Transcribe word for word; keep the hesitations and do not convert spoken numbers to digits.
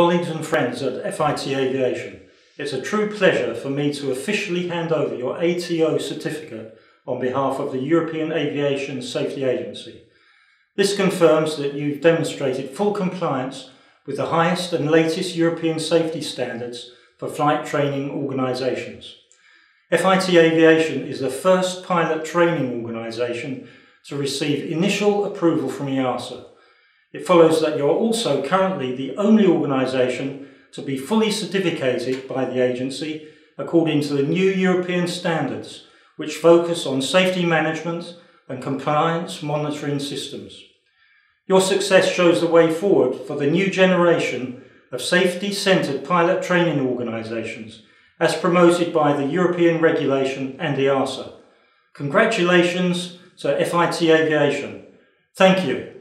Colleagues and friends at F I T Aviation, it's a true pleasure for me to officially hand over your A T O certificate on behalf of the European Aviation Safety Agency. This confirms that you've demonstrated full compliance with the highest and latest European safety standards for flight training organisations. F I T Aviation is the first pilot training organisation to receive initial approval from EASA. It follows that you are also currently the only organisation to be fully certificated by the agency according to the new European standards, which focus on safety management and compliance monitoring systems. Your success shows the way forward for the new generation of safety-centred pilot training organisations, as promoted by the European regulation and EASA. Congratulations to F I T Aviation. Thank you.